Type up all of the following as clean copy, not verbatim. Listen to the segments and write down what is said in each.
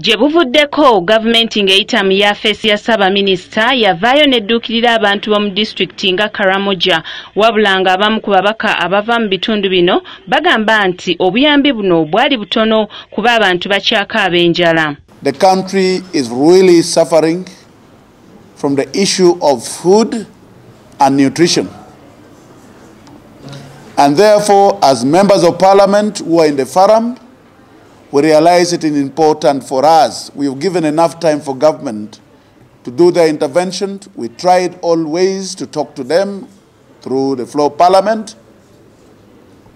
Jebuvuddeko government nga Aitam Yafesia Saba Minister Ya Vioned Duki Lidabantuam district Tinga Karamuja, Wablanga Bam Kubaka, Abavam Bitundubino, Bagambanti, Obiambibuno, Badi Butono, Kubaba and Tubacia Kaba. The country is really suffering from the issue of food and nutrition. And therefore, as members of parliament who are in the forum, we realize it is important for us. We've given enough time for government to do their intervention. We tried all ways to talk to them through the floor of parliament,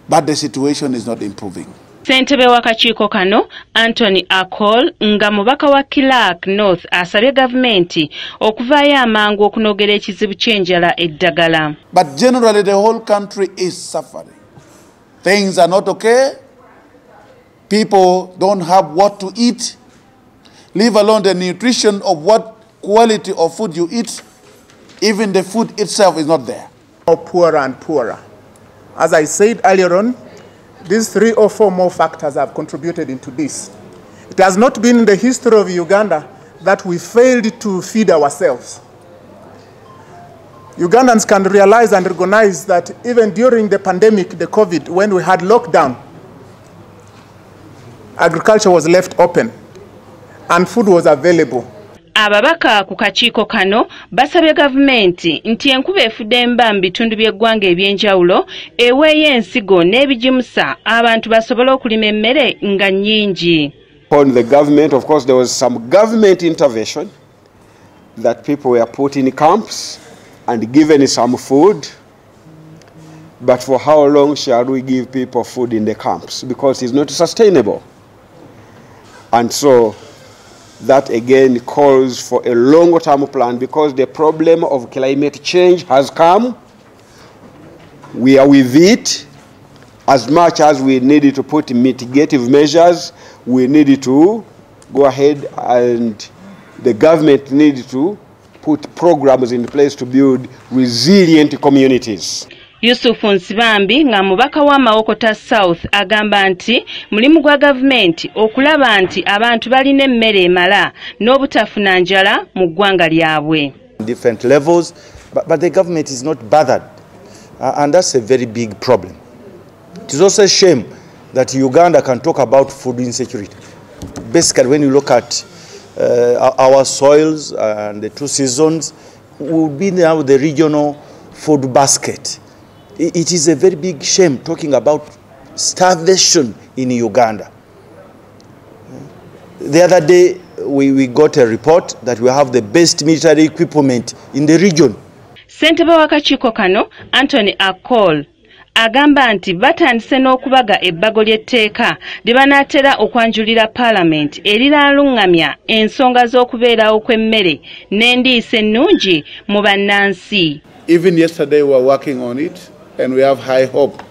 but the situation is not improving. Ssentebe w'akakiiko kano, Anthony Akol, nga mubaka wa Kilak North asabye gavumenti okuvaayo amangu okunogera ekizibu ky'enjala eddagala. But generally the whole country is suffering. Things are not okay. People don't have what to eat. Leave alone the nutrition of what quality of food you eat. Even the food itself is not there. Poorer and poorer. As I said earlier on, these three or four more factors have contributed into this. It has not been in the history of Uganda that we failed to feed ourselves. Ugandans can realize and recognize that even during the pandemic, the COVID, when we had lockdown, agriculture was left open and food was available. Ababaka ku kakiiko kano basabye gavumenti nti enkuba efudde emba mu bitundu by'eggwanga eby'enjawulo eweeyo ensigo n'ebigimusa abantu basobola okulima emmere nga nnyingi. On the government, of course, there was some government intervention that people were put in camps and given some food. But for how long shall we give people food in the camps? Because it's not sustainable. And so that again calls for a long-term plan, because the problem of climate change has come. We are with it. As much as we needed to put mitigative measures, we needed to go ahead, and the government needed to put programs in place to build resilient communities. Yosuffo Nsibambi nga mubaka wa Mawokota South agamba nti mulimu gwa gavumenti okulaba nti abantu balina emmere emala n'obutafuna njala mu ggwanga lyabwe. Different levels, but the government is not bothered, and that's a very big problem. It is also a shame that Uganda can talk about food insecurity. Basically, when you look at our soils and the two seasons, we'll be now with the regional food basket. It is a very big shame talking about starvation in Uganda. The other day, we got a report that we have the best military equipment in the region. Ssentebe w'akakiiko kano, Anthony Akol, agamba nti batandise n'okubaga ebbago ly'etteeka lye banaatera okwanjulira Paalamenti eriraalungamya ensonga z'okubeerawo kw'emmere n'endiisa ennungi mu bannansi. Even yesterday we were working on it, and we have high hope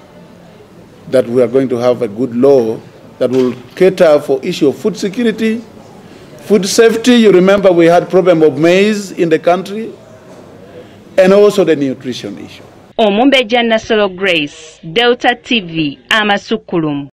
that we are going to have a good law that will cater for issue of food security, food safety. You remember we had problem of maize in the country, and also the nutrition issue. Omumbeja Nasolo Grace, Delta TV, Amasukulum.